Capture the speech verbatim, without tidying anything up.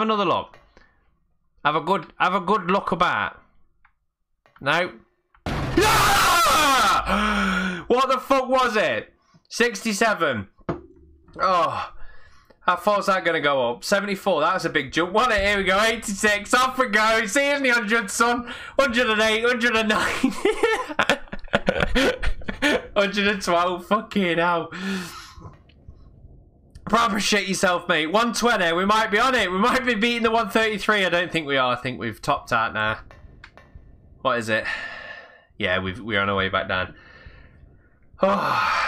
Another lock. Have a good, have a good look about. No. Ah! What the fuck was it? sixty-seven. Oh, how far's that going to go up? seventy-four. That's a big jump. Well, here we go. eighty-six. Off we go. See you in the hundred, son. one oh eight. one oh nine. one twelve. Fucking hell. Proper shit yourself, mate. one twenty. We might be on it. We might be beating the one thirty-three. I don't think we are. I think we've topped out now. What is it? Yeah, we've, we're on our way back down. Oh.